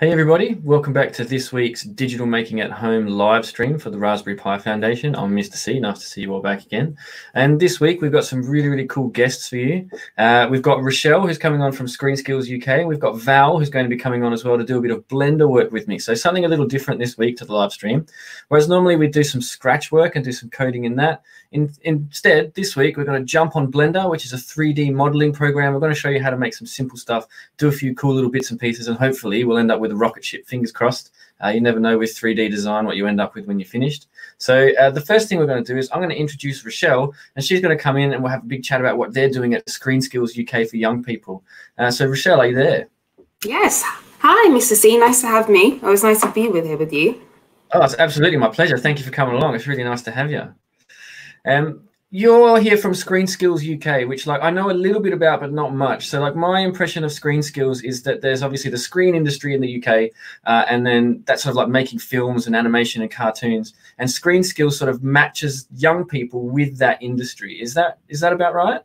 Hey everybody, welcome back to this week's Digital Making at Home live stream for the Raspberry Pi Foundation. I'm Mr. C, nice to see you all back again. And this week we've got some really, really cool guests for you. We've got Rochelle, who's coming on from ScreenSkills UK. We've got Val, who's going to be coming on as well to do a bit of Blender work with me. So something a little different this week to the live stream. Whereas normally we do some Scratch work and do some coding in that. Instead, this week we're going to jump on Blender, which is a 3D modeling program. We're going to show you how to make some simple stuff, do a few cool little bits and pieces, and hopefully we'll end up with a rocket ship, fingers crossed. You never know with 3D design what you end up with when you're finished. So the first thing we're going to do is I'm going to introduce Rochelle, and she's going to come in and we'll have a big chat about what they're doing at ScreenSkills UK for young people. So Rochelle, are you there? Yes. Hi, Mr. C. Nice to have me. It was nice to be here with you. Oh, it's absolutely my pleasure. Thank you for coming along. It's really nice to have you. You're here from ScreenSkills UK, which like I know a little bit about, but not much. So like my impression of ScreenSkills is that there's obviously the screen industry in the UK, and then that's sort of like making films and animation and cartoons. And ScreenSkills sort of matches young people with that industry. Is that about right?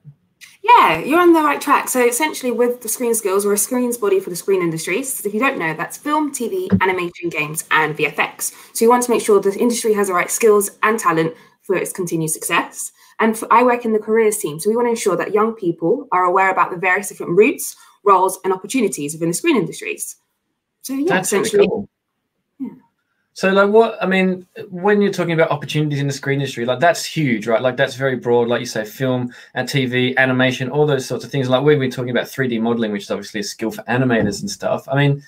Yeah, you're on the right track. So essentially with the ScreenSkills, we're a screens body for the screen industry. So if you don't know, that's film, TV, animation, games, and VFX. So you want to make sure the industry has the right skills and talent for its continued success. And I work in the careers team, so we want to ensure that young people are aware about the various different routes, roles, and opportunities within the screen industries. So yeah, that's essentially. Really cool. Yeah. So like what, I mean, when you're talking about opportunities in the screen industry, like that's huge, right? Like that's very broad, like you say, film and TV, animation, all those sorts of things. Like we've been talking about 3D modeling, which is obviously a skill for animators and stuff. I mean,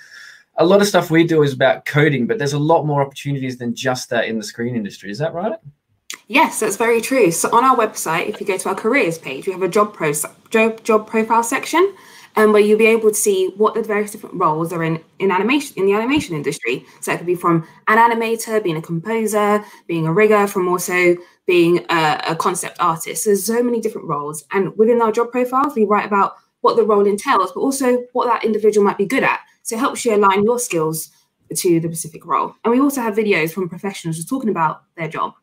a lot of stuff we do is about coding, but there's a lot more opportunities than just that in the screen industry. Is that right? Yes, that's very true. So on our website, if you go to our careers page, we have a job profile section, where you'll be able to see what the various different roles are in the animation industry. So it could be from an animator, being a composer, being a rigger, from also being a concept artist. So there's so many different roles, and within our job profiles, we write about what the role entails, but also what that individual might be good at. So it helps you align your skills to the specific role. And we also have videos from professionals just talking about their job.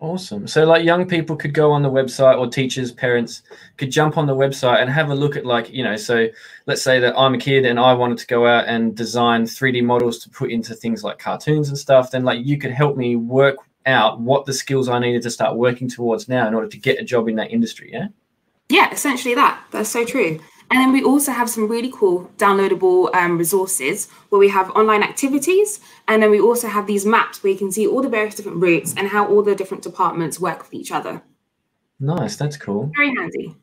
Awesome. So like young people could go on the website, or teachers, parents could jump on the website and have a look at, like, you know, so let's say that I'm a kid and I wanted to go out and design 3D models to put into things like cartoons and stuff. Then like you could help me work out what the skills I needed to start working towards now in order to get a job in that industry. Yeah. Yeah, essentially that. That's so true. And then we also have some really cool downloadable resources where we have online activities. And then we also have these maps where you can see all the various different routes and how all the different departments work with each other. Nice. That's cool. Very handy.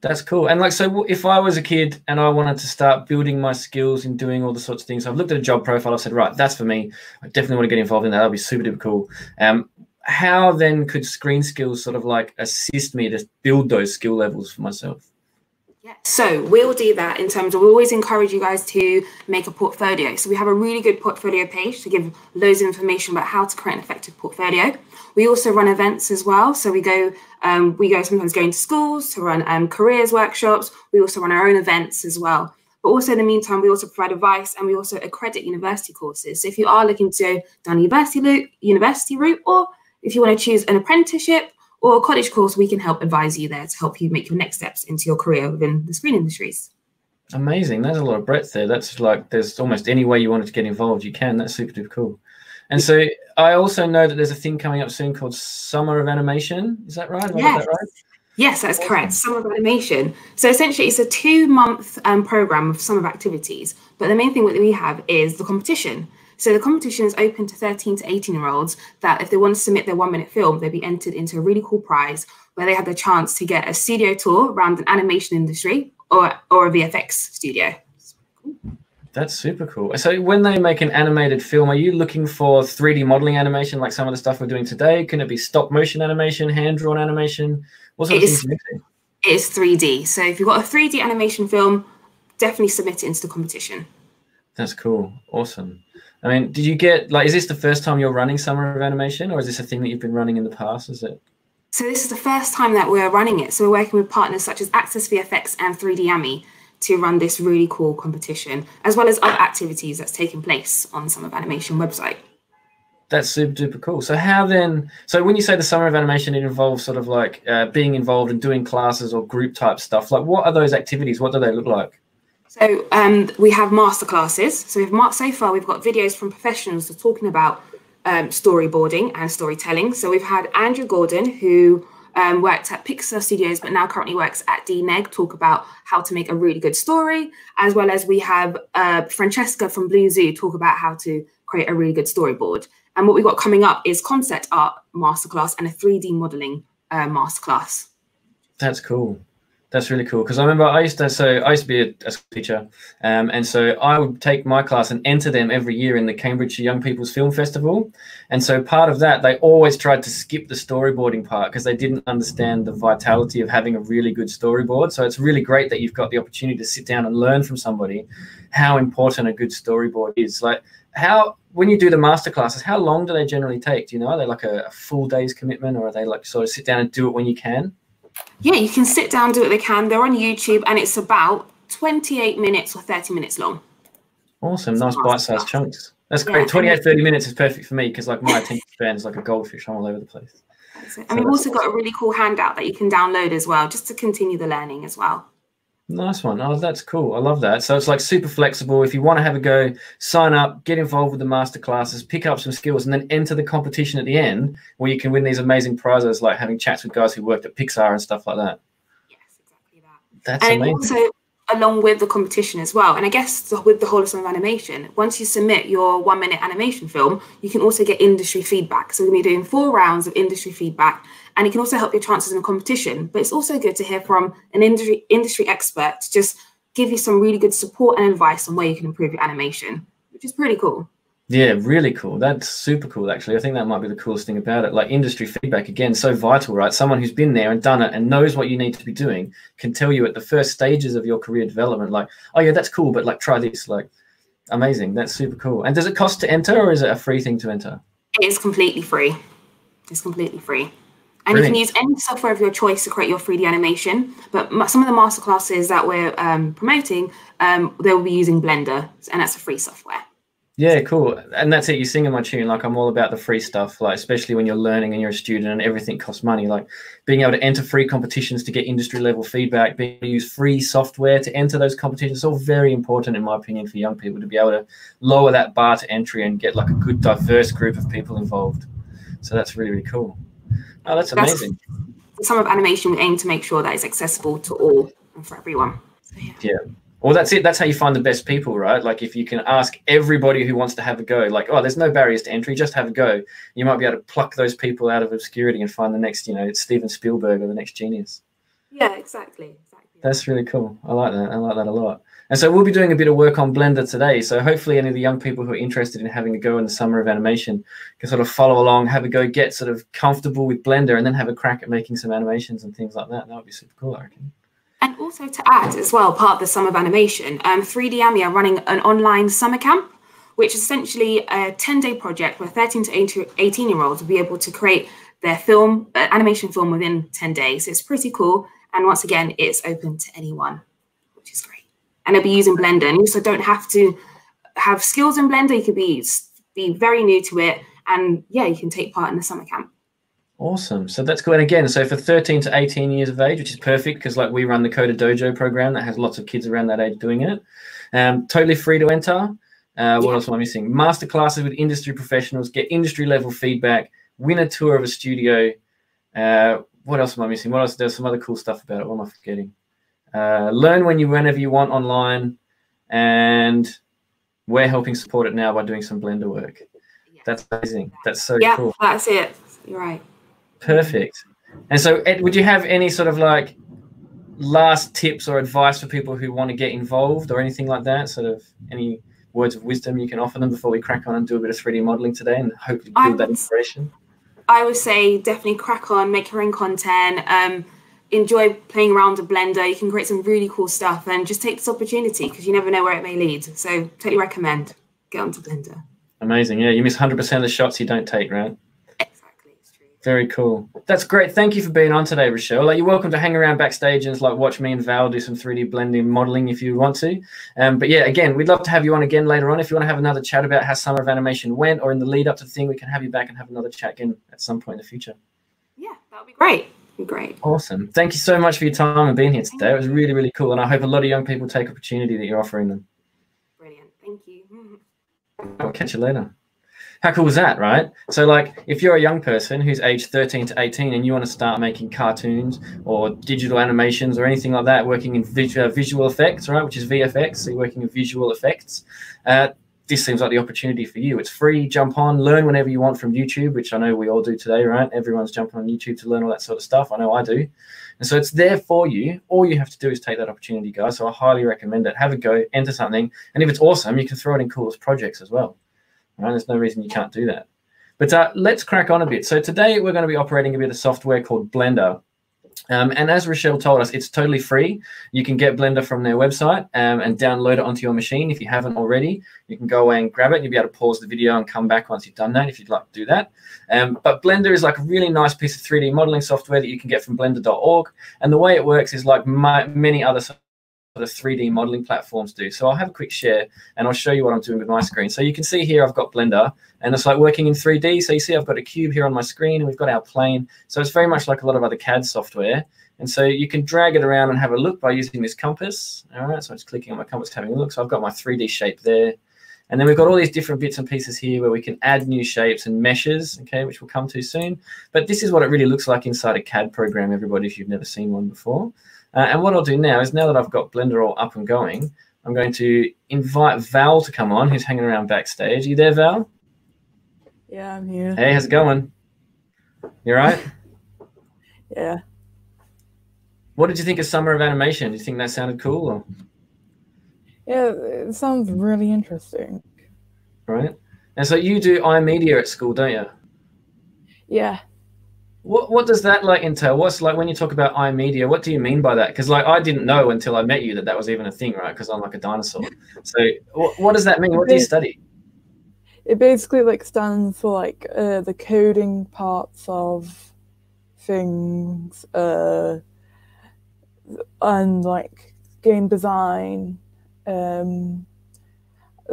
That's cool. And like, so if I was a kid and I wanted to start building my skills and doing all the sorts of things, I've looked at a job profile. I've said, right, that's for me. I definitely want to get involved in that. That'll be super duper cool. How then could ScreenSkills sort of like assist me to build those skill levels for myself? So we'll do that in terms of, we always encourage you guys to make a portfolio. So we have a really good portfolio page to give loads of information about how to create an effective portfolio. We also run events as well. So we go sometimes going to schools to run careers workshops. We also run our own events as well. But also in the meantime, we also provide advice, and we also accredit university courses. So if you are looking to go down the university route, or if you want to choose an apprenticeship or a college course, we can help advise you there to help you make your next steps into your career within the screen industries. Amazing. There's a lot of breadth there. That's like, there's almost any way you wanted to get involved, you can. That's super duper cool. And so I also know that there's a thing coming up soon called Summer of Animation. Is that right? Yes. That right? Yes, that's awesome. Correct. Summer of Animation. So essentially it's a 2-month program of summer activities. But the main thing that we have is the competition. So the competition is open to 13 to 18-year-olds that if they want to submit their 1-minute film, they'll be entered into a really cool prize where they have the chance to get a studio tour around an animation industry or a VFX studio. That's super cool. So when they make an animated film, are you looking for 3D modeling animation like some of the stuff we're doing today? Can it be stop motion animation, hand-drawn animation? What sort of things do you think? It's 3D. So if you've got a 3D animation film, definitely submit it into the competition. That's cool. Awesome. I mean, did you get, like, is this the first time you're running Summer of Animation, or is this a thing that you've been running in the past? Is it? So this is the first time that we're running it. So we're working with partners such as Access VFX and 3DAMI to run this really cool competition, as well as other activities that's taking place on the Summer of Animation website. That's super duper cool. So how then, so when you say the Summer of Animation, it involves sort of like being involved in doing classes or group type stuff. Like what are those activities? What do they look like? So we have masterclasses. So so far we've got videos from professionals that are talking about storyboarding and storytelling. So we've had Andrew Gordon, who worked at Pixar Studios, but now currently works at DNEG, talk about how to make a really good story, as well as we have Francesca from Blue Zoo talk about how to create a really good storyboard. And what we've got coming up is concept art masterclass and a 3D modeling masterclass. That's cool. That's really cool, because I remember I used to be a school teacher, and so I would take my class and enter them every year in the Cambridge Young People's Film Festival. And so part of that, they always tried to skip the storyboarding part because they didn't understand the vitality of having a really good storyboard. So it's really great that you've got the opportunity to sit down and learn from somebody how important a good storyboard is. Like, how, when you do the master classes, how long do they generally take? Do you know, are they like a full day's commitment, or are they like sort of sit down and do it when you can? Yeah, you can sit down, do what they can. They're on YouTube, and it's about 28 minutes or 30 minutes long. Awesome. Nice bite-sized chunks. That's great. Yeah, 28, 30 minutes is perfect for me, because like my attention span is like a goldfish. I'm all over the place. That's it. And so we've also got a really cool handout that you can download as well, just to continue the learning as well. Nice one. Oh, that's cool. I love that. So it's like super flexible. If you want to have a go, sign up, get involved with the master classes, pick up some skills, and then enter the competition at the end, where you can win these amazing prizes, like having chats with guys who worked at Pixar and stuff like that. Yes, exactly that. That's amazing. Also, along with the competition as well, and I guess with the whole of Summer of Animation, once you submit your 1-minute animation film, you can also get industry feedback. So we're going to be doing 4 rounds of industry feedback, and it can also help your chances in the competition. But it's also good to hear from an industry expert to just give you some really good support and advice on where you can improve your animation, which is pretty cool. Yeah, really cool. That's super cool, actually. I think that might be the coolest thing about it. Like, industry feedback, again, so vital, right? Someone who's been there and done it and knows what you need to be doing can tell you at the first stages of your career development, like, oh, yeah, that's cool, but, like, try this. Like, amazing. That's super cool. And does it cost to enter, or is it a free thing to enter? It is completely free. It's completely free. And Brilliant. You can use any software of your choice to create your 3D animation. But some of the masterclasses that we're promoting, they'll be using Blender, and that's a free software. Yeah, cool. And that's it. You're singing my tune. Like, I'm all about the free stuff, like, especially when you're learning and you're a student and everything costs money. Like, being able to enter free competitions to get industry level feedback, being able to use free software to enter those competitions, all very important, in my opinion, for young people to be able to lower that bar to entry and get like a good diverse group of people involved. So that's really, really cool. Oh, that's amazing. Some of animation, we aim to make sure that it's accessible to all and for everyone. So, yeah. Well, that's it. That's how you find the best people, right? Like, if you can ask everybody who wants to have a go, like, oh, there's no barriers to entry, just have a go. You might be able to pluck those people out of obscurity and find the next, you know, Steven Spielberg or the next genius. Yeah, exactly. That's really cool. I like that. I like that a lot. And so we'll be doing a bit of work on Blender today. So hopefully any of the young people who are interested in having a go in the Summer of Animation can sort of follow along, have a go, get sort of comfortable with Blender, and then have a crack at making some animations and things like that. That would be super cool, I reckon. And also to add as well, part of the Summer of Animation, 3DAMI are running an online summer camp, which is essentially a 10-day project where 13 to 18-year-olds will be able to create their film, animation film, within 10 days. So it's pretty cool. And once again, it's open to anyone, which is great. And they'll be using Blender. And you also don't have to have skills in Blender. You could be very new to it. And, yeah, you can take part in the summer camp. Awesome. So that's cool. And again, so for 13 to 18 years of age, which is perfect, because like we run the Coda Dojo program that has lots of kids around that age doing it. Totally free to enter. What else am I missing? Masterclasses with industry professionals, get industry level feedback, win a tour of a studio. What else am I missing? What else? There's some other cool stuff about it. What am I forgetting? Learn whenever you want online. And we're helping support it now by doing some Blender work. Yeah. That's amazing. That's so cool. Yeah, that's it. You're right. Perfect. And so, Ed, would you have any sort of like last tips or advice for people who want to get involved or anything like that? Sort of any words of wisdom you can offer them before we crack on and do a bit of 3D modeling today and hopefully build that inspiration? I would say definitely crack on, make your own content, enjoy playing around with Blender. You can create some really cool stuff, and just take this opportunity because you never know where it may lead. So totally recommend. Get onto Blender. Amazing. Yeah, you miss 100% of the shots you don't take, right? Very cool. That's great. Thank you for being on today, Rochelle. Like, you're welcome to hang around backstage and like watch me and Val do some 3D blending modeling if you want to. But yeah, again, we'd love to have you on again later on. If you want to have another chat about how Summer of Animation went or in the lead up to the thing, we can have you back and have another chat again at some point in the future. Yeah, that would be great. Great. Awesome. Thank you so much for your time and being here today. It was really, really cool. And I hope a lot of young people take opportunity that you're offering them. Brilliant. Thank you. I'll catch you later. How cool was that, right? So, like, if you're a young person who's aged 13 to 18 and you want to start making cartoons or digital animations or anything like that, working in visual effects, right, which is VFX, so you're working in visual effects, this seems like the opportunity for you. It's free. Jump on, learn whenever you want from YouTube, which I know we all do today, right? Everyone's jumping on YouTube to learn all that sort of stuff. I know I do. And so it's there for you. All you have to do is take that opportunity, guys. So I highly recommend it. Have a go, enter something. And if it's awesome, you can throw it in Coolest Projects as well. Right? There's no reason you can't do that. But let's crack on a bit. So today we're going to be operating a bit of software called Blender. And as Rochelle told us, it's totally free. You can get Blender from their website and download it onto your machine. If you haven't already, you can go away and grab it. And you'll be able to pause the video and come back once you've done that if you'd like to do that. But Blender is like a really nice piece of 3D modeling software that you can get from blender.org. And the way it works is like many other the 3D modeling platforms do. So I'll have a quick share and I'll show you what I'm doing with my screen. So you can see here I've got Blender and it's like working in 3D. So you see I've got a cube here on my screen and we've got our plane. So it's very much like a lot of other CAD software. And so you can drag it around and have a look by using this compass. All right, so I'm just clicking on my compass, having a look. So I've got my 3D shape there. And then we've got all these different bits and pieces here where we can add new shapes and meshes, okay, which we'll come to soon. But this is what it really looks like inside a CAD program, everybody, if you've never seen one before. And what I'll do now is now that I've got Blender all up and going, I'm going to invite Val to come on, who's hanging around backstage. Are you there, Val? Yeah, I'm here. Hey, how's it going? You all right? Yeah. What did you think of Summer of Animation? Do you think that sounded cool? Or? Yeah, it sounds really interesting. Right. And so you do iMedia at school, don't you? Yeah. What does that like entail? What's like when you talk about iMedia? What do you mean by that? Because like I didn't know until I met you that that was even a thing, right? Because I'm like a dinosaur. So what does that mean? What do you study? It basically like stands for like the coding parts of things and like game design. There's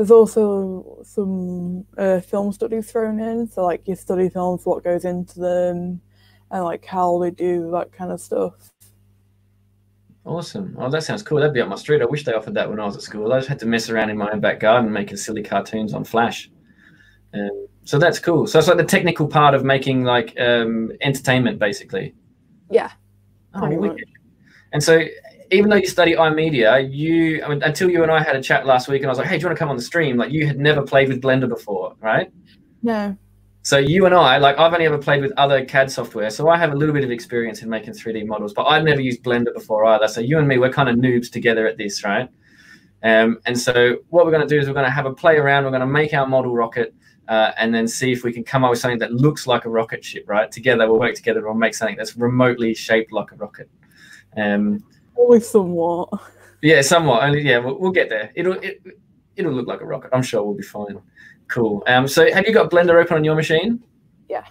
also some film studies thrown in, so like you study films, what goes into them. And like how they do that kind of stuff. Awesome. Oh, that sounds cool. That'd be up my street. I wish they offered that when I was at school. I just had to mess around in my own back garden making silly cartoons on Flash. So that's cool. So it's like the technical part of making like entertainment, basically. Yeah. Oh, wicked. And so even though you study iMedia, I mean, until you and I had a chat last week and I was like, hey, do you want to come on the stream? Like you had never played with Blender before, right? No. So you and I, like I've only ever played with other CAD software, so I have a little bit of experience in making 3D models, but I've never used Blender before either. So you and me, we're kind of noobs together at this, right? And so what we're going to do is we're going to have a play around, we're going to make our model rocket and then see if we can come up with something that looks like a rocket ship, right? Together, we'll work together, we'll make something that's remotely shaped like a rocket. Only somewhat. Yeah, somewhat. Only, yeah, we'll get there. It'll look like a rocket. I'm sure we'll be fine. Cool. So have you got Blender open on your machine? Yeah.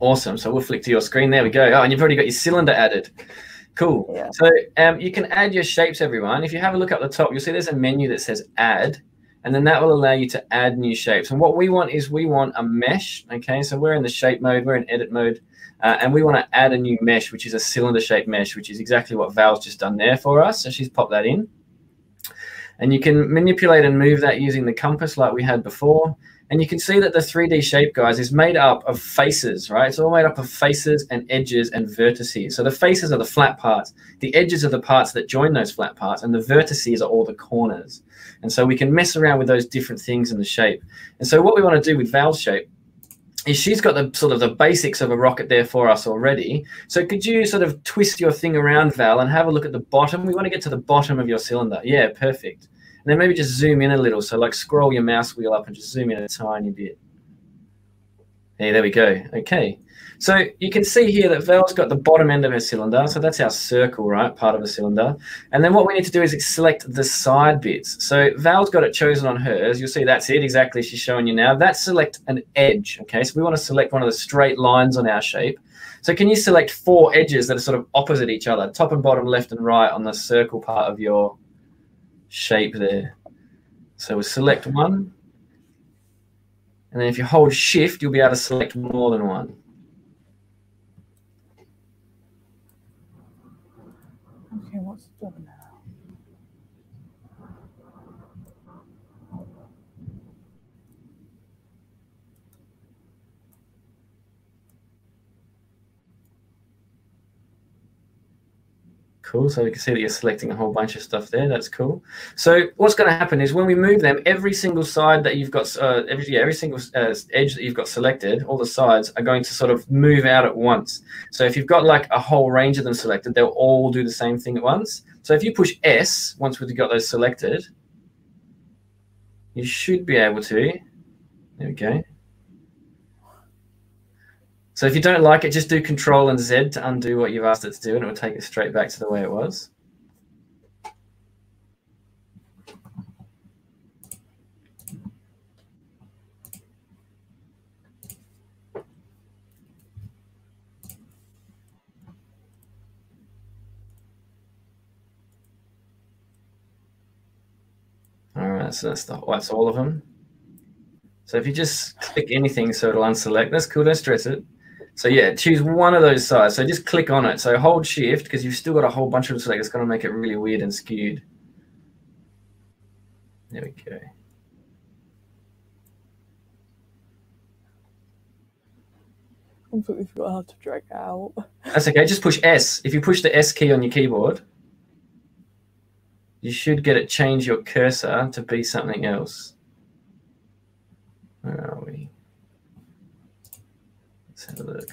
Awesome. So we'll flick to your screen. There we go. Oh, and you've already got your cylinder added. Cool. Yeah. So you can add your shapes, everyone. If you have a look at the top, you'll see there's a menu that says Add, and then that will allow you to add new shapes. And what we want is we want a mesh, okay? So we're in the shape mode. We're in edit mode, and we want to add a new mesh, which is a cylinder-shaped mesh, which is exactly what Val's just done there for us. So she's popped that in. And you can manipulate and move that using the compass like we had before. And you can see that the 3D shape, guys, is made up of faces, right? It's all made up of faces and edges and vertices. So the faces are the flat parts. The edges are the parts that join those flat parts. And the vertices are all the corners. And so we can mess around with those different things in the shape. And so what we want to do with Val's shape is she's got the sort of the basics of a rocket there for us already. So could you sort of twist your thing around, Val, and have a look at the bottom? We want to get to the bottom of your cylinder. Yeah, perfect. And then maybe just zoom in a little. So like scroll your mouse wheel up and just zoom in a tiny bit. Hey, there we go. Okay. So you can see here that Val's got the bottom end of her cylinder. So that's our circle, right, part of a cylinder. And then what we need to do is select the side bits. So Val's got it chosen on hers. You'll see that's it exactly she's showing you now. That's select an edge, okay? So we want to select one of the straight lines on our shape. So can you select 4 edges that are sort of opposite each other, top and bottom, left and right on the circle part of your shape there? So we'll select one. And then if you hold shift, you'll be able to select more than one. Cool, so we can see that you're selecting a whole bunch of stuff there. That's cool. So what's going to happen is when we move them, every single side that you've got, every single edge that you've got selected, all the sides are going to sort of move out at once. So if you've got like a whole range of them selected, they'll all do the same thing at once. So if you push S, once we've got those selected, you should be able to, there we go. So if you don't like it, just do Control and Z to undo what you've asked it to do, and it will take it straight back to the way it was. All right, so that's the, that's all of them. So if you just click anything, so it'll unselect. That's cool, don't stress it. So yeah, choose one of those sides. So just click on it. So hold Shift, because you've still got a whole bunch of them selected. It's going to make it really weird and skewed. There we go. Completely forgot how to drag out. That's okay. Just push S. If you push the S key on your keyboard, you should get it change your cursor to be something else. Where are we? Let's have a look.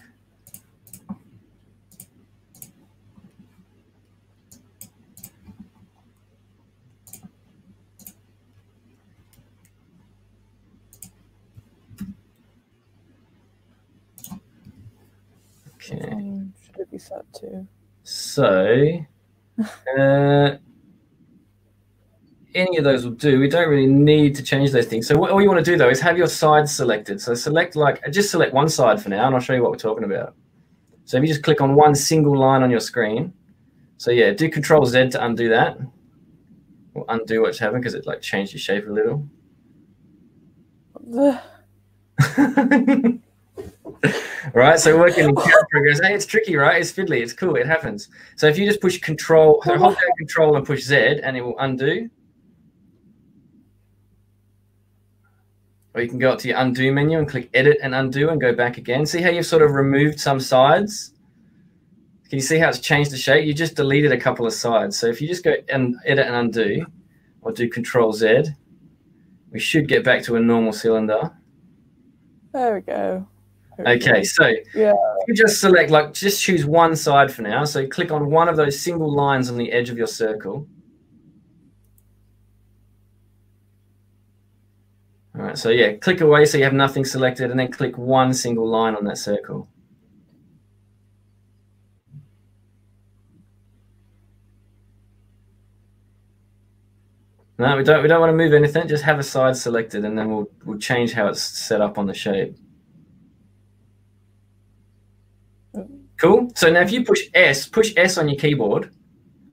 Okay. Should it be set to? So, any of those will do. We don't really need to change those things. So what all you want to do though is have your sides selected. So select like, just select one side for now, and I'll show you what we're talking about. So if you just click on one single line on your screen. So yeah, do Control Z to undo that. Or undo what's happened because it like changed your shape a little. Right, so working in character goes, hey, it's tricky, right? It's fiddly, it's cool, it happens. So if you just push Control, so hold down Control and push Z, and it will undo. Or you can go up to your undo menu and click edit and undo and go back again. See how you've sort of removed some sides? Can you see how it's changed the shape? You just deleted a couple of sides. So if you just go and edit and undo or do Control Z, we should get back to a normal cylinder. There we go. Okay, so yeah. You just select, like, just choose one side for now. So click on one of those single lines on the edge of your circle. All right, so yeah, click away so you have nothing selected, and then click one single line on that circle. No, we don't want to move anything, just have a side selected, and then we'll change how it's set up on the shape. Cool, so now if you push S on your keyboard,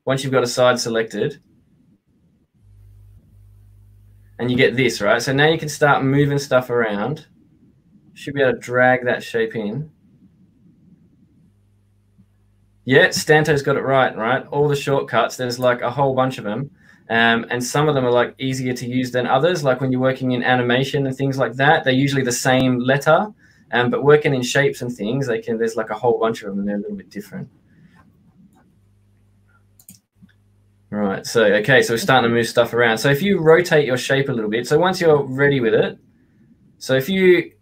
once you've got a side selected, and you get this, right? So now you can start moving stuff around. Should be able to drag that shape in. Yeah, Stanto's got it right, right? All the shortcuts, there's like a whole bunch of them. And some of them are like easier to use than others. Like when you're working in animation and things like that, they're usually the same letter, but working in shapes and things, there's like a whole bunch of them and they're a little bit different. Right, so, okay, so we're starting to move stuff around. So if you rotate your shape a little bit, so once you're ready with it, so if you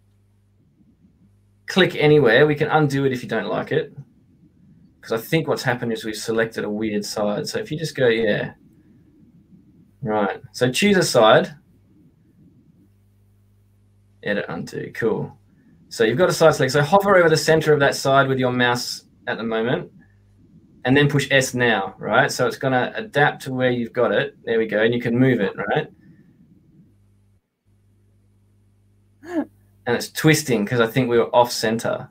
click anywhere, we can undo it if you don't like it, because I think what's happened is we've selected a weird side. So if you just go, yeah, right, so choose a side, edit, undo, cool. So you've got a side select, so hover over the center of that side with your mouse at the moment, and then push S now, right? So it's going to adapt to where you've got it. There we go, and you can move it, right? And it's twisting because I think we were off center,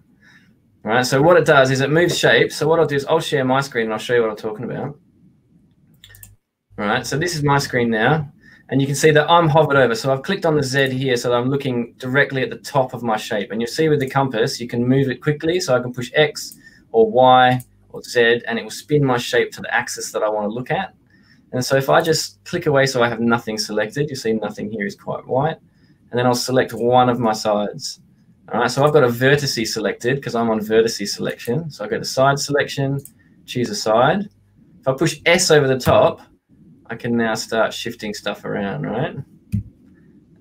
right? So what it does is it moves shape. So what I'll do is I'll share my screen and I'll show you what I'm talking about. Right, so this is my screen now, and you can see that I'm hovered over. So I've clicked on the Z here so that I'm looking directly at the top of my shape. And you'll see with the compass, you can move it quickly. So I can push X or Y, Z, and it will spin my shape to the axis that I want to look at. And so if I just click away so I have nothing selected, you see nothing here is quite white, and then I'll select one of my sides. All right, so I've got a vertice selected because I'm on vertice selection. So I go to side selection, choose a side. If I push S over the top, I can now start shifting stuff around, right?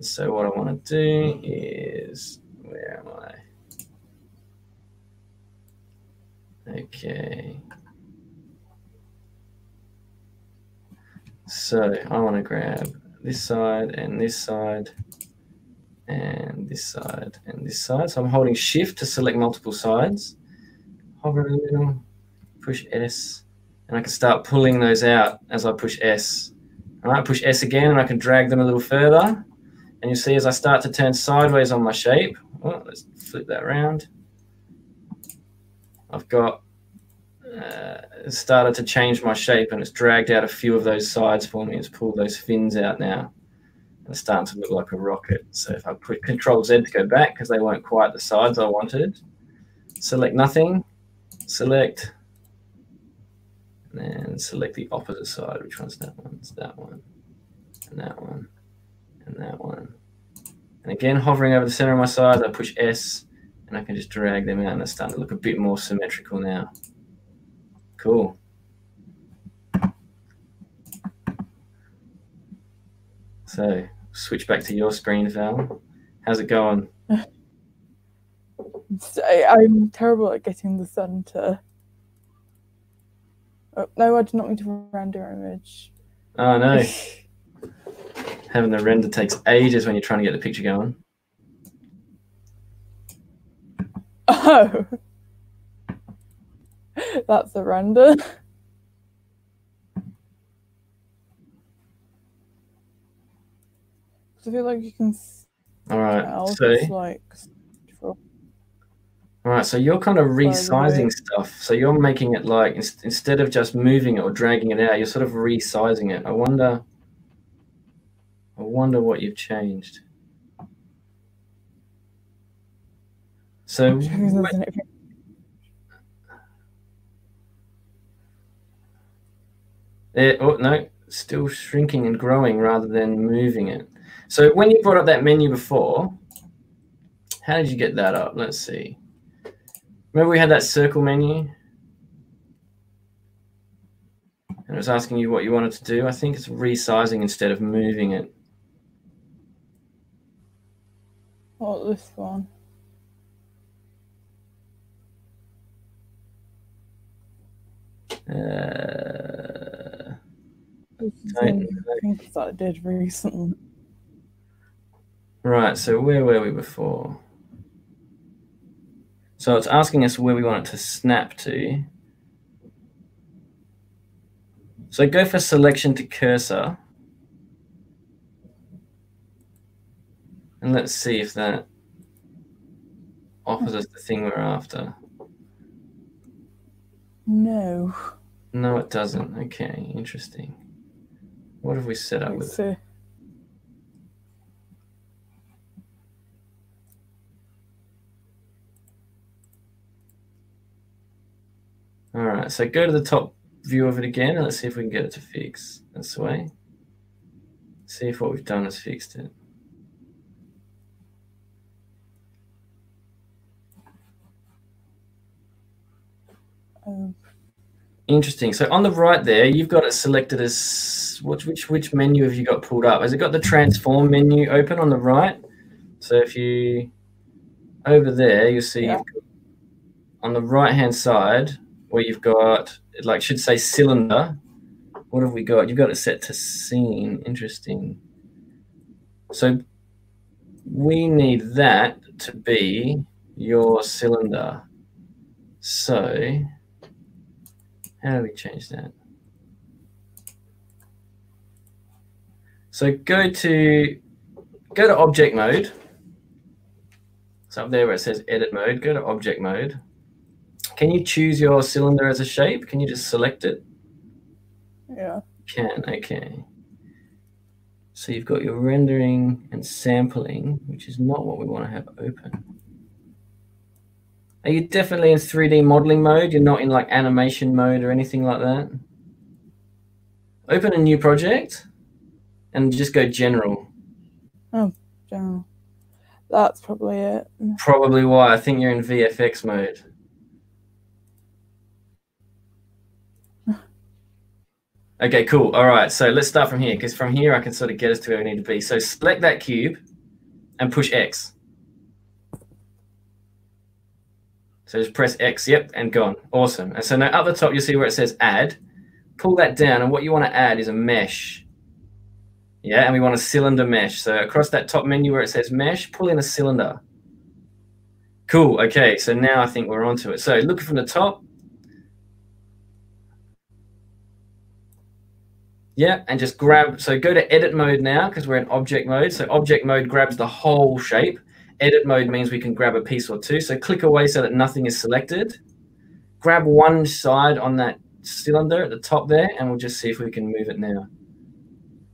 So what I want to do is, where am I? Okay. So I want to grab this side and this side and this side and this side. So I'm holding shift to select multiple sides, hover a little, push S, and I can start pulling those out as I push S. All right, push S again, and I can drag them a little further. And you see as I start to turn sideways on my shape, oh, let's flip that around. I've got started to change my shape, and it's dragged out a few of those sides for me. It's pulled those fins out now. And it's starting to look like a rocket. So if I put Control-Z to go back, because they weren't quite the sides I wanted, select nothing, select, and select the opposite side. Which one's that one? It's that one, and that one, and that one. And again, hovering over the center of my side, I push S, and I can just drag them out, and it's starting to look a bit more symmetrical now. Cool. So, switch back to your screen, Val. How's it going? I'm terrible at getting the sun to... Oh, no, I did not mean to render image. Oh, no. Having the render takes ages when you're trying to get the picture going. Oh. That's a render. I feel like you can. All right. So. Like... All right. So you're kind of resizing stuff. So you're making it like instead of just moving it or dragging it out, you're sort of resizing it. I wonder what you've changed. So. There, oh, no, still shrinking and growing rather than moving it. So when you brought up that menu before, how did you get that up? Let's see. Remember we had that circle menu? And it was asking you what you wanted to do. I think it's resizing instead of moving it. Oh, this one. I think that I did recently. Right, so where were we before? So it's asking us where we want it to snap to. So go for selection to cursor. And let's see if that offers us the thing we're after. No. No, it doesn't. Okay, interesting. What have we set up with it? All right, so go to the top view of it again, and let's see if we can get it to fix this way. See if what we've done has fixed it. Interesting. So on the right there, you've got it selected as which menu have you got pulled up? Has it got the transform menu open on the right? So if you over there, you'll see yeah. On the right hand side. Where you've got, like, should say cylinder. What have we got? You've got it set to scene. Interesting. So we need that to be your cylinder. So how do we change that? So go to object mode. It's up there where it says edit mode. Go to object mode. Can you choose your cylinder as a shape? Can you just select it? Yeah. You can, okay. So you've got your rendering and sampling, which is not what we want to have open. Are you definitely in 3D modeling mode? You're not in like animation mode or anything like that? Open a new project and just go general. Oh, general. That's probably it. Probably why. I think you're in VFX mode. Okay, cool. All right, so let's start from here, because from here I can sort of get us to where we need to be. So select that cube and push X. So just press X, yep, and gone. Awesome. And so now up the top you'll see where it says add. Pull that down, and what you want to add is a mesh. Yeah, and we want a cylinder mesh. So across that top menu where it says mesh, pull in a cylinder. Cool, okay, so now I think we're onto it. So looking from the top. Yeah, and just grab, so go to edit mode now, because we're in object mode. So object mode grabs the whole shape. Edit mode means we can grab a piece or two. So click away so that nothing is selected. Grab one side on that cylinder at the top there, and we'll just see if we can move it now.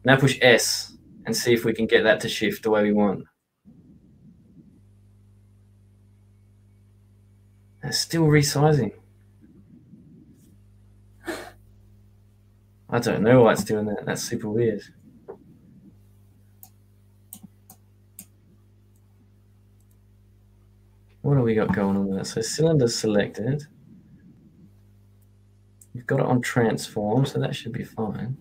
Now push S and see if we can get that to shift the way we want. That's still resizing. I don't know why it's doing that. That's super weird. What do we got going on there? So cylinder's selected. We've got it on transform, so that should be fine.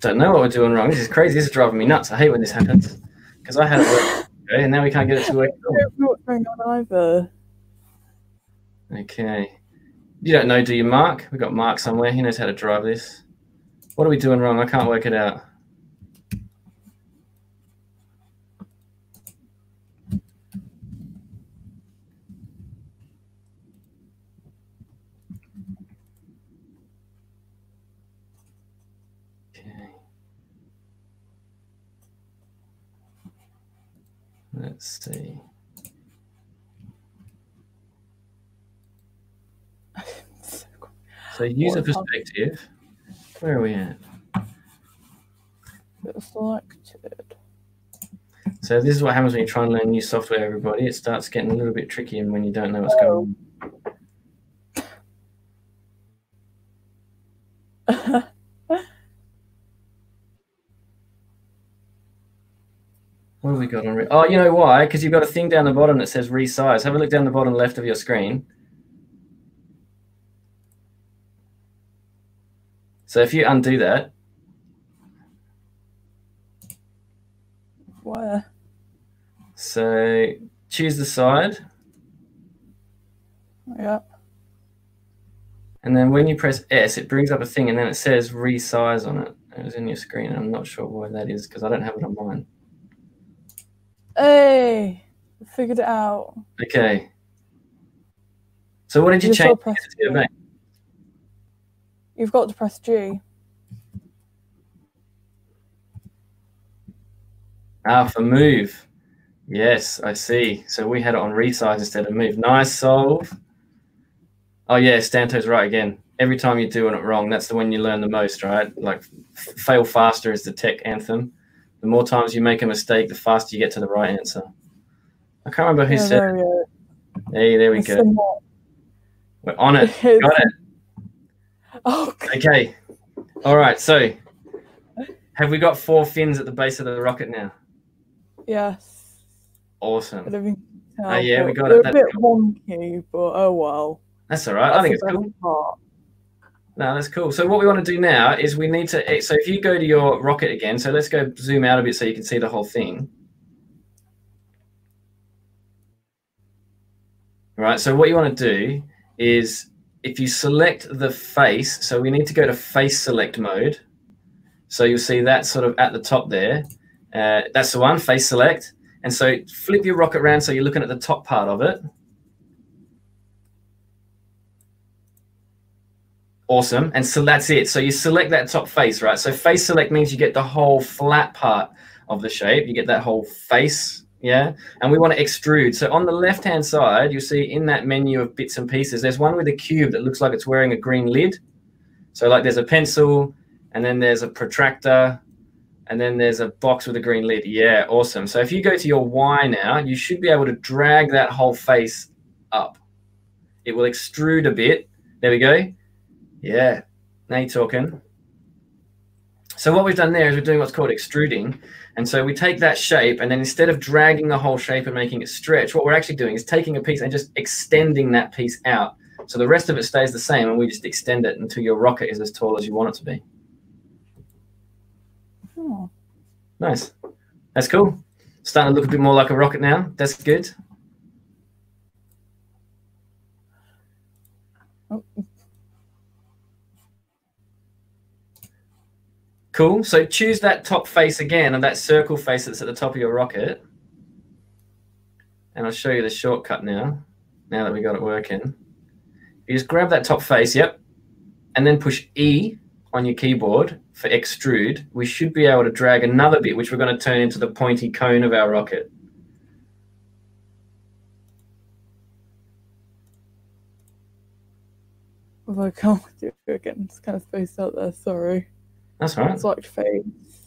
Don't know what we're doing wrong. This is crazy. This is driving me nuts. I hate when this happens, because I had it working, okay, and now we can't get it to work. I don't know what's going on either. Okay. You don't know, do you, Mark? We've got Mark somewhere. He knows how to drive this. What are we doing wrong? I can't work it out. Let's see. So user perspective, where are we at? It's selected. So this is what happens when you try and learn new software, everybody. It starts getting a little bit tricky and when you don't know what's going on. What have we got on re— oh, you know why? Because you've got a thing down the bottom that says resize. Have a look down the bottom left of your screen. So if you undo that. Where? So choose the side. Yep. And then when you press S, it brings up a thing and then it says resize on it. It was in your screen. I'm not sure why that is because I don't have it on mine. Hey, I figured it out. Okay. So what did you change? You've got to press G. Ah, for move. Yes, I see. So we had it on resize instead of move. Nice solve. Oh yeah, Stanto's right again. Every time you're doing it wrong, that's the one you learn the most, right? Like fail faster is the tech anthem. The more times you make a mistake, the faster you get to the right answer. I can't remember who said it. Hey, there we go. Somewhat. We're on it. Got it. Oh, God. Okay. All right. So have we got four fins at the base of the rocket now? Yes. Awesome. Oh, yeah, we got it. That's a bit wonky, but oh, well. That's all right. I think it's cool. Part. No, that's cool. So what we want to do now is we need to, so if you go to your rocket again, so let's go zoom out a bit so you can see the whole thing. All right, so what you want to do is if you select the face, so we need to go to face select mode. So you'll see that sort of at the top there. That's the one, face select. And so flip your rocket around so you're looking at the top part of it. Awesome, and so that's it. So you select that top face, right? So face select means you get the whole flat part of the shape. You get that whole face, yeah? And we want to extrude. So on the left-hand side, you'll see in that menu of bits and pieces, there's one with a cube that looks like it's wearing a green lid. So like there's a pencil, and then there's a protractor, and then there's a box with a green lid. Yeah, awesome. So if you go to your Y now, you should be able to drag that whole face up. It will extrude a bit. There we go. Yeah, now you're talking. So what we've done there is we're doing what's called extruding. And so we take that shape, and then instead of dragging the whole shape and making it stretch, what we're actually doing is taking a piece and just extending that piece out. So the rest of it stays the same, and we just extend it until your rocket is as tall as you want it to be. Oh. Nice. That's cool. Starting to look a bit more like a rocket now. That's good. Oh. Cool. So choose that top face again, and that circle face that's at the top of your rocket. And I'll show you the shortcut now, now that we got it working. You just grab that top face, yep, and then push E on your keyboard for extrude. We should be able to drag another bit, which we're going to turn into the pointy cone of our rocket. Although I can't do it again. It's kind of spaced out there, sorry. That's all right. It's like face.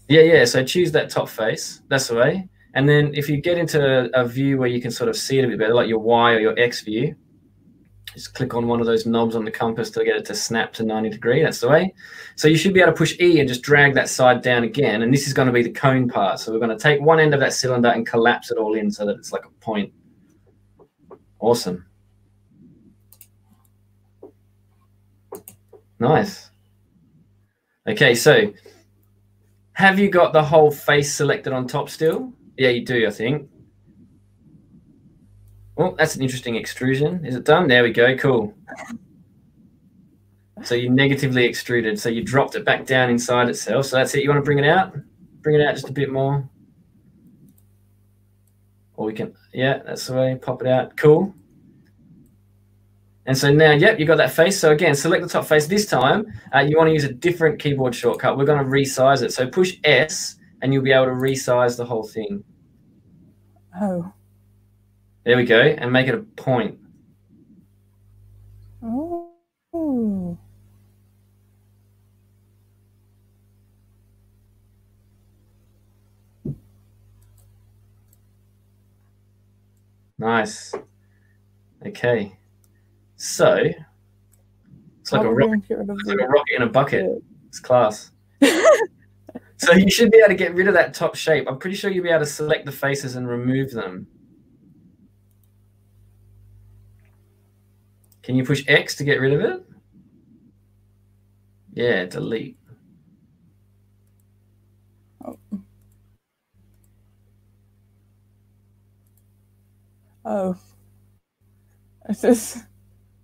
Yeah, yeah. So choose that top face. That's the way. And then if you get into a view where you can sort of see it a bit better, like your Y or your X view, just click on one of those knobs on the compass to get it to snap to 90 degree. That's the way. So you should be able to push E and just drag that side down again. And this is going to be the cone part. So we're going to take one end of that cylinder and collapse it all in so that it's like a point. Awesome. Nice. Okay, so have you got the whole face selected on top still? Yeah, you do, I think. Well, that's an interesting extrusion. Is it done? There we go. Cool. So you negatively extruded. So you dropped it back down inside itself. So that's it. You want to bring it out? Bring it out just a bit more. Or we can, yeah, that's the way. Pop it out. Cool. And so now, yep, you've got that face. So again, select the top face. This time, you want to use a different keyboard shortcut. We're going to resize it. So push S, and you'll be able to resize the whole thing. Oh. There we go, and make it a point. Oh. Nice. Okay. So, it's like a rocket in a bucket. It's class. So you should be able to get rid of that top shape. I'm pretty sure you'll be able to select the faces and remove them. Can you push X to get rid of it? Yeah, delete. Oh. Oh. It's just...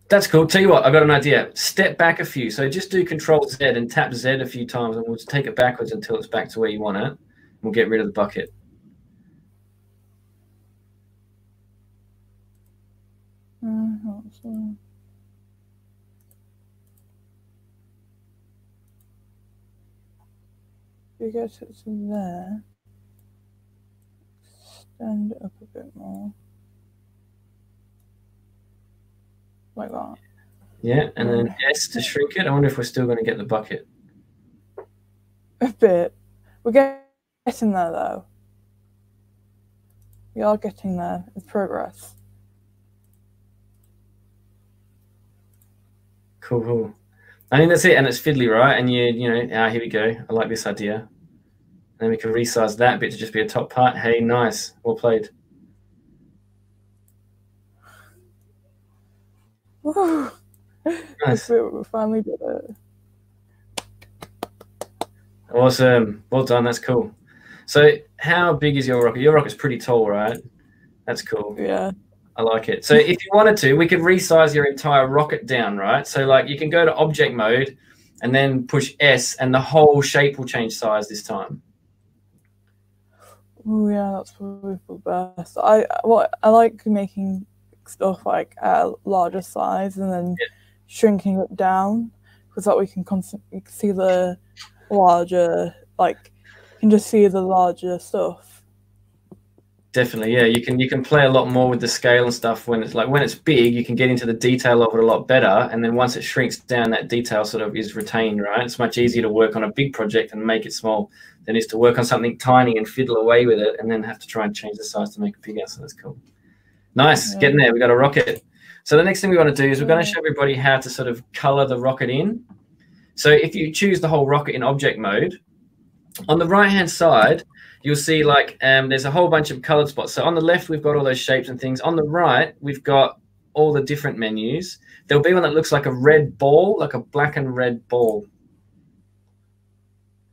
That's cool. Tell you what, I've got an idea. Step back a few. So just do Control Z and tap Z a few times, and we'll just take it backwards until it's back to where you want it. We'll get rid of the bucket. You get it to there. Stand up a bit more. Like that. Yeah, and then S to shrink it. I wonder if we're still going to get the bucket. A bit. We're getting there, though. We are getting there. It's progress. Cool, cool. I think that's it, and it's fiddly, right? And you know, ah, here we go. I like this idea. And then we can resize that bit to just be a top part. Hey, nice. Well played. Nice. We finally did it. Awesome. Well done. That's cool. So how big is your rocket? Your rocket's pretty tall, right? That's cool. Yeah. I like it. So if you wanted to, we could resize your entire rocket down, right? So like you can go to object mode and then push S and the whole shape will change size this time. Oh, yeah, that's probably the best. I like making stuff like at a larger size and then shrinking it down because that we can constantly see the larger, like you can just see the larger stuff. Definitely, yeah. You can play a lot more with the scale and stuff when it's like when it's big, you can get into the detail of it a lot better. And then once it shrinks down, that detail sort of is retained, right? It's much easier to work on a big project and make it small than it is to work on something tiny and fiddle away with it and then have to try and change the size to make it bigger. So that's cool. Nice, getting there. We got a rocket. So the next thing we want to do is we're going to show everybody how to sort of color the rocket in. So if you choose the whole rocket in object mode, on the right-hand side, you'll see like there's a whole bunch of colored spots. So on the left, we've got all those shapes and things. On the right, we've got all the different menus. There'll be one that looks like a red ball, like a black and red ball.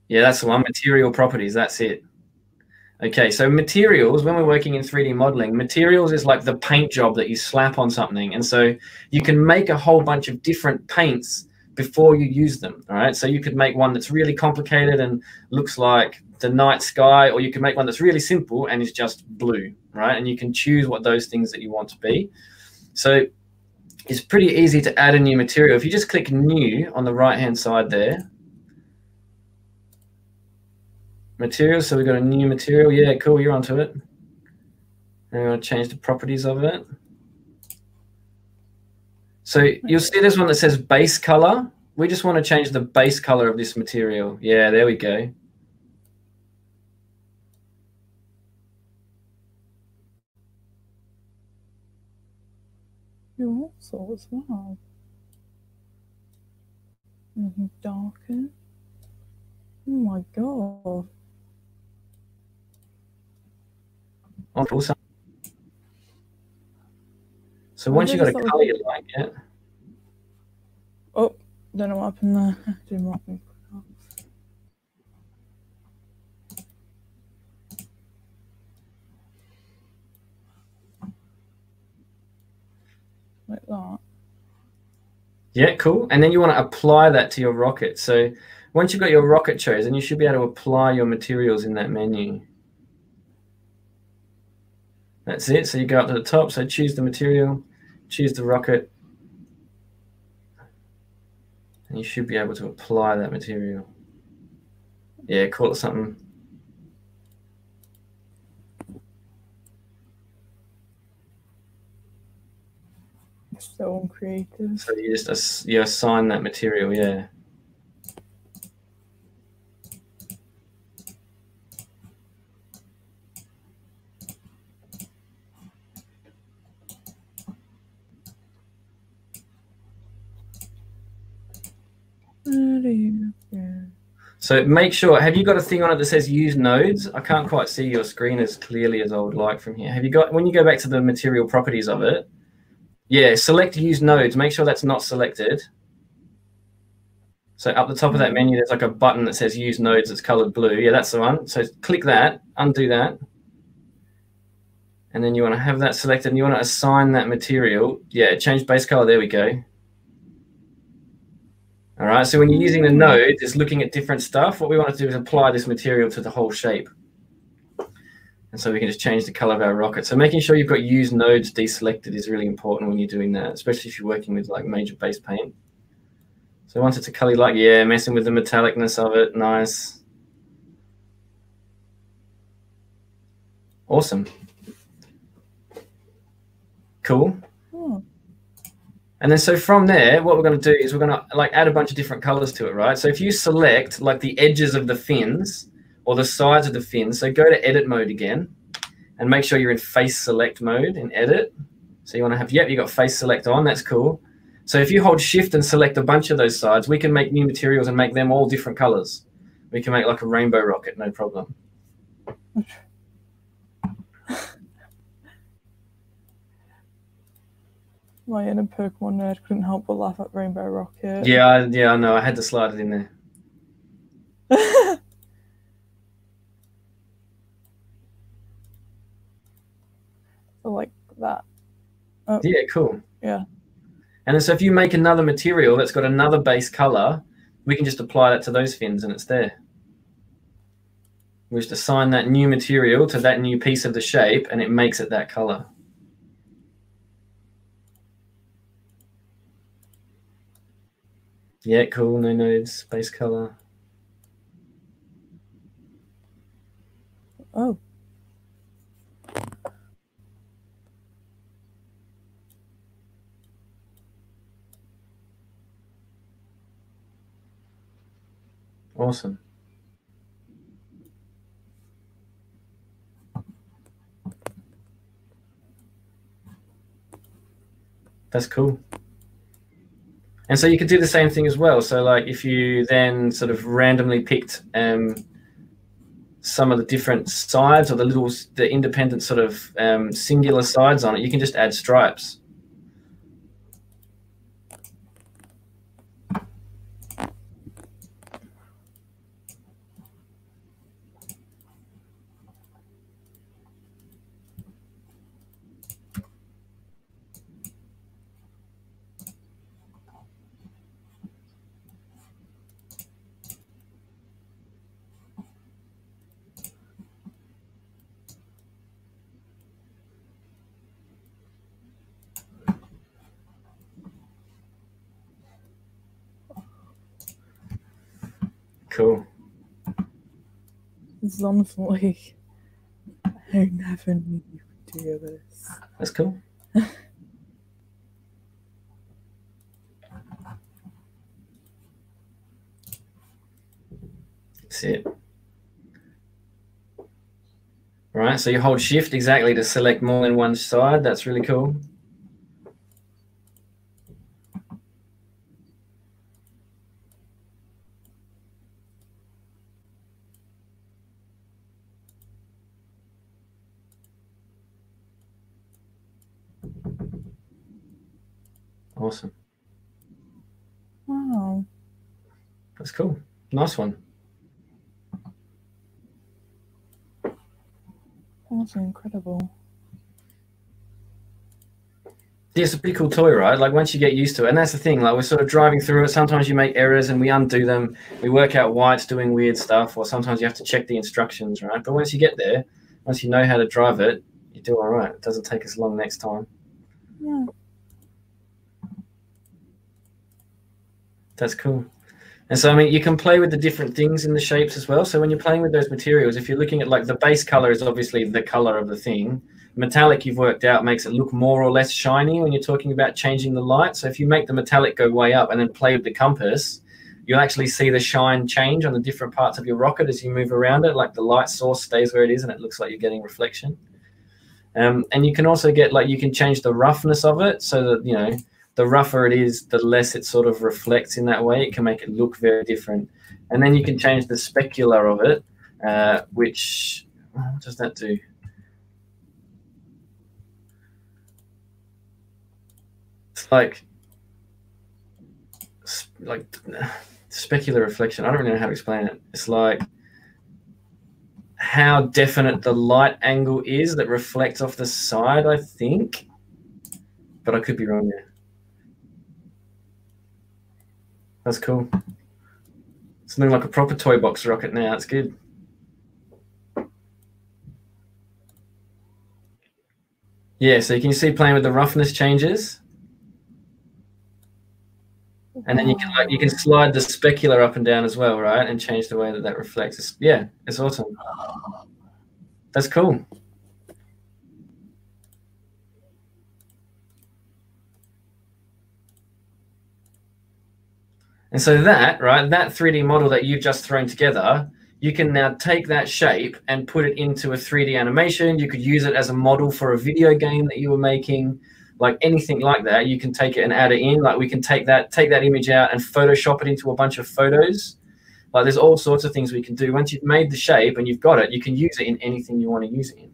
Yeah, that's the one, material properties, that's it. Okay, so materials, when we're working in 3D modeling, materials is like the paint job that you slap on something. And so you can make a whole bunch of different paints before you use them, all right? So you could make one that's really complicated and looks like the night sky, or you can make one that's really simple and is just blue, right? And you can choose what those things that you want to be. So it's pretty easy to add a new material. If you just click new on the right-hand side there, material, so we've got a new material. Yeah, cool, you're onto it. And we're going to change the properties of it. So you'll see there's one that says base color. We just want to change the base color of this material. Yeah, there we go. You also as well. Mm-hmm, darken. Oh my God. Awesome. So once you've got a colour you like it. Oh, don't know what happened there. Didn't work. Like that. Yeah, cool. And then you want to apply that to your rocket. So once you've got your rocket chosen, you should be able to apply your materials in that menu. That's it. So you go up to the top. So choose the material, choose the rocket, and you should be able to apply that material. Yeah, call it something. So uncreative. So you just assign that material, yeah. So make sure, have you got a thing on it that says use nodes? I can't quite see your screen as clearly as I would like from here. Have you got, when you go back to the material properties of it, yeah, select use nodes. Make sure that's not selected. So up the top of that menu, there's like a button that says use nodes. It's colored blue. Yeah, that's the one. So click that, undo that. And then you want to have that selected and you want to assign that material. Yeah, change base color. There we go. All right, so when you're using the node, it's looking at different stuff. What we want to do is apply this material to the whole shape. And so we can just change the color of our rocket. So making sure you've got use nodes deselected is really important when you're doing that, especially if you're working with like major base paint. So once it's a color you like, yeah, messing with the metallicness of it, nice. Awesome. Cool. And then so from there, what we're going to do is we're going to like add a bunch of different colors to it, right? So if you select like the edges of the fins or the sides of the fins, so go to edit mode again and make sure you're in face select mode in edit. So you want to have, yep, you got face select on, that's cool. So if you hold shift and select a bunch of those sides, we can make new materials and make them all different colors. We can make like a rainbow rocket, no problem. My inner Pokemon nerd couldn't help but laugh at Rainbow Rocket. Yeah, I know. I had to slide it in there. So like that. Oh. Yeah, cool. Yeah. And then so if you make another material that's got another base color, we can just apply that to those fins and it's there. We just assign that new material to that new piece of the shape and it makes it that color. Yeah, cool, no nodes, base color. Oh. Awesome. That's cool. And so you could do the same thing as well. So like if you then sort of randomly picked some of the different sides or the independent sort of singular sides on it, you can just add stripes. Cool. It's almost like I never knew you could do this. That's cool. That's it. Right, so you hold shift exactly to select more than one side. That's really cool. Awesome. Wow. That's cool. Nice one. That's incredible. Yeah, it's a pretty cool toy, right? Like once you get used to it, and that's the thing, like we're sort of driving through it, sometimes you make errors and we undo them, we work out why it's doing weird stuff, or sometimes you have to check the instructions, right? But once you get there, once you know how to drive it, you do all right. It doesn't take as long next time. Yeah. That's cool. And so, I mean, you can play with the different things in the shapes as well. So when you're playing with those materials, if you're looking at like the base color is obviously the color of the thing. Metallic you've worked out makes it look more or less shiny when you're talking about changing the light. So if you make the metallic go way up and then play with the compass, you'll actually see the shine change on the different parts of your rocket as you move around it. Like the light source stays where it is and it looks like you're getting reflection. And you can also get like, you can change the roughness of it so that, you know, the rougher it is, the less it sort of reflects in that way. It can make it look very different. And then you can change the specular of it, which, what does that do? It's like specular reflection. I don't really know how to explain it. It's like how definite the light angle is that reflects off the side, I think. But I could be wrong there. That's cool. Something like a proper toy box rocket now. That's good. Yeah, so you can see playing with the roughness changes. And then you can like, you can slide the specular up and down as well, right? And change the way that that reflects. It's, yeah, it's awesome. That's cool. And so that, right, that 3D model that you've just thrown together, you can now take that shape and put it into a 3D animation. You could use it as a model for a video game that you were making, like anything like that. You can take it and add it in. Like we can take that image out and Photoshop it into a bunch of photos. Like there's all sorts of things we can do. Once you've made the shape and you've got it, you can use it in anything you want to use it in.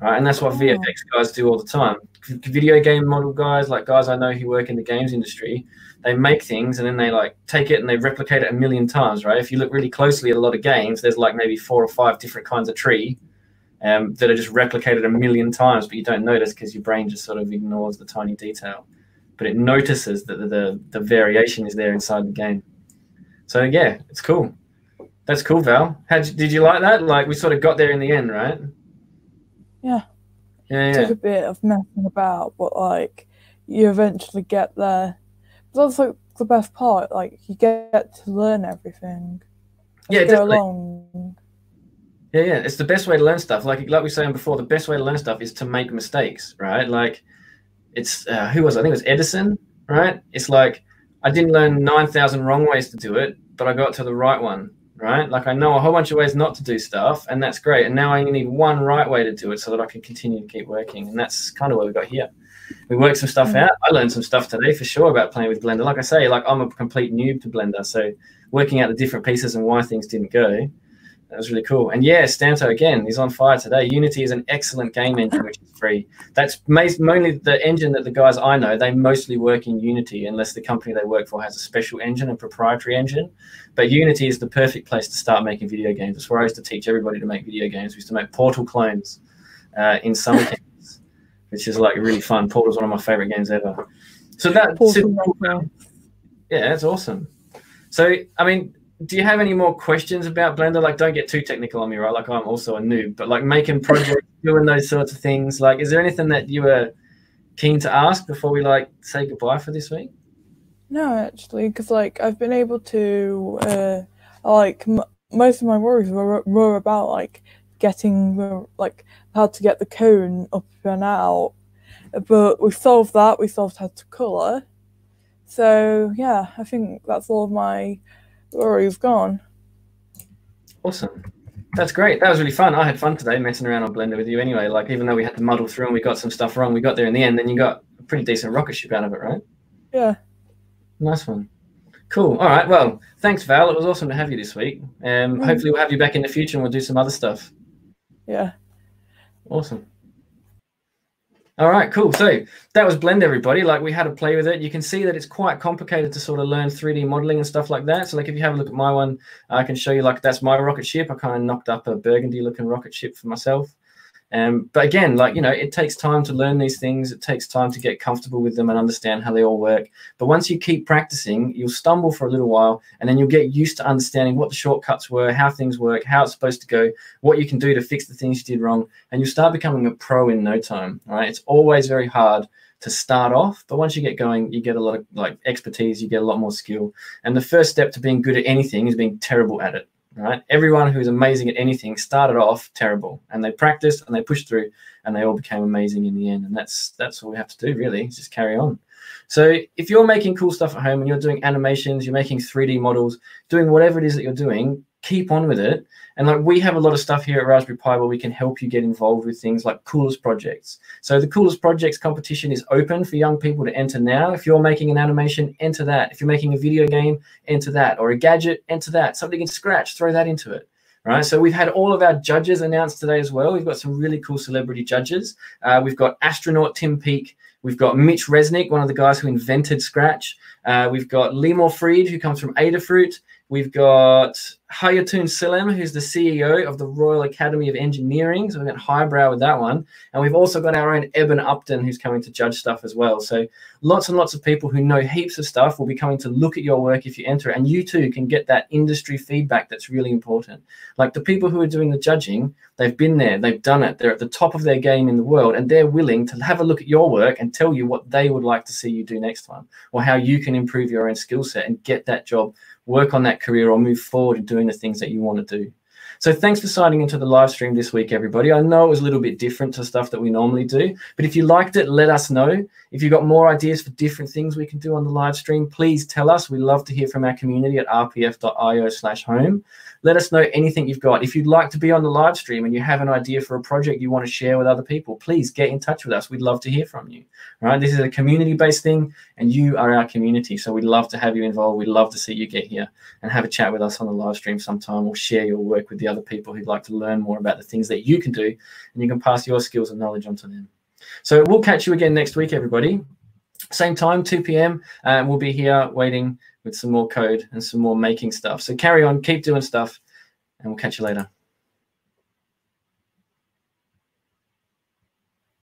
Right? And that's what VFX guys do all the time. Video game model guys, like guys I know who work in the games industry, they make things and then they like take it and they replicate it a million times, right? If you look really closely at a lot of games, there's like maybe 4 or 5 different kinds of tree that are just replicated a million times, but you don't notice because your brain just sort of ignores the tiny detail. But it notices that the variation is there inside the game. So yeah, it's cool. That's cool, Val. Did you like that? Like we sort of got there in the end, right? Yeah. Yeah, yeah. It took a bit of messing about, but like you eventually get there. But that's like the best part. Like you get to learn everything. Yeah, definitely. Along. Yeah, yeah. It's the best way to learn stuff. Like we were saying before, the best way to learn stuff is to make mistakes, right? Like it's who was it? I think it was Edison, right? It's like I didn't learn 9,000 wrong ways to do it, but I got to the right one. Right? Like I know a whole bunch of ways not to do stuff, and that's great. And now I only need one right way to do it so that I can continue to keep working. And that's kind of what we got here. we worked some stuff out. I learned some stuff today for sure about playing with Blender. Like I say, like I'm a complete noob to Blender, so working out the different pieces and why things didn't go, that was really cool. And yeah, Stanto again, he's on fire today. Unity is an excellent game engine, which is free. That's mainly the engine that the guys I know, they mostly work in Unity, unless the company they work for has a special engine, a proprietary engine. But Unity is the perfect place to start making video games. That's where I used to teach everybody to make video games. We used to make Portal clones in some games, which is like really fun. Portal's one of my favorite games ever. So that's Portal. Yeah, that's awesome. So, I mean, do you have any more questions about Blender? Like, don't get too technical on me, right? Like, I'm also a noob, but like making projects, doing those sorts of things. Like, is there anything that you were keen to ask before we like say goodbye for this week? No, actually, because like I've been able to, most of my worries were about like getting like how to get the cone up and out, but we solved that. We solved how to color. So yeah, I think that's all of my worries gone. Awesome. That's great. That was really fun. I had fun today messing around on Blender with you anyway. Like, even though we had to muddle through and we got some stuff wrong, we got there in the end, and you got a pretty decent rocket ship out of it, right? Yeah. Nice one. Cool. All right. Well, thanks, Val. It was awesome to have you this week. Hopefully we'll have you back in the future and we'll do some other stuff. Yeah. Awesome. All right, cool. So that was Blender, everybody. Like, we had a play with it. You can see that it's quite complicated to sort of learn 3D modeling and stuff like that. So like if you have a look at my one, I can show you like that's my rocket ship. I kind of knocked up a burgundy looking rocket ship for myself. But again, like, you know, it takes time to learn these things. It takes time to get comfortable with them and understand how they all work. But once you keep practicing, you'll stumble for a little while, and then you'll get used to understanding what the shortcuts were, how things work, how it's supposed to go, what you can do to fix the things you did wrong, and you'll start becoming a pro in no time, right? It's always very hard to start off, but once you get going, you get a lot of like expertise, you get a lot more skill. And the first step to being good at anything is being terrible at it. Right? Everyone who's amazing at anything started off terrible, and they practiced and they pushed through and they all became amazing in the end. And that's all we have to do, really, is just carry on. So if you're making cool stuff at home and you're doing animations, you're making 3D models, doing whatever it is that you're doing, keep on with it. And like we have a lot of stuff here at Raspberry Pi where we can help you get involved with things like Coolest Projects. So the Coolest Projects competition is open for young people to enter now. If you're making an animation, enter that. If you're making a video game, enter that. Or a gadget, enter that. Something in Scratch, throw that into it. Right, so we've had all of our judges announced today as well. We've got some really cool celebrity judges. We've got astronaut Tim Peake. We've got Mitch Resnick, one of the guys who invented Scratch. We've got Limor Fried, who comes from Adafruit. We've got Hayatun Silem, who's the CEO of the Royal Academy of Engineering. So we've got highbrow with that one. And we've also got our own Eben Upton, who's coming to judge stuff as well. So lots and lots of people who know heaps of stuff will be coming to look at your work if you enter it. And you too can get that industry feedback that's really important. Like the people who are doing the judging, they've been there, they've done it. They're at the top of their game in the world, and they're willing to have a look at your work and tell you what they would like to see you do next time, or how you can improve your own skill set and get that job, work on that career, or move forward and doing the things that you want to do. So thanks for signing into the live stream this week, everybody. I know it was a little bit different to stuff that we normally do, but if you liked it, let us know. If you've got more ideas for different things we can do on the live stream, please tell us. We love to hear from our community at rpf.io/home. Let us know anything you've got. If you'd like to be on the live stream and you have an idea for a project you want to share with other people, please get in touch with us. We'd love to hear from you. All right? This is a community-based thing, and you are our community, so we'd love to have you involved. We'd love to see you get here and have a chat with us on the live stream sometime, or share your work with the other people who'd like to learn more about the things that you can do, and you can pass your skills and knowledge onto them. So we'll catch you again next week, everybody. Same time, 2 p.m., and we'll be here waiting with some more code and some more making stuff. So carry on, keep doing stuff, and we'll catch you later.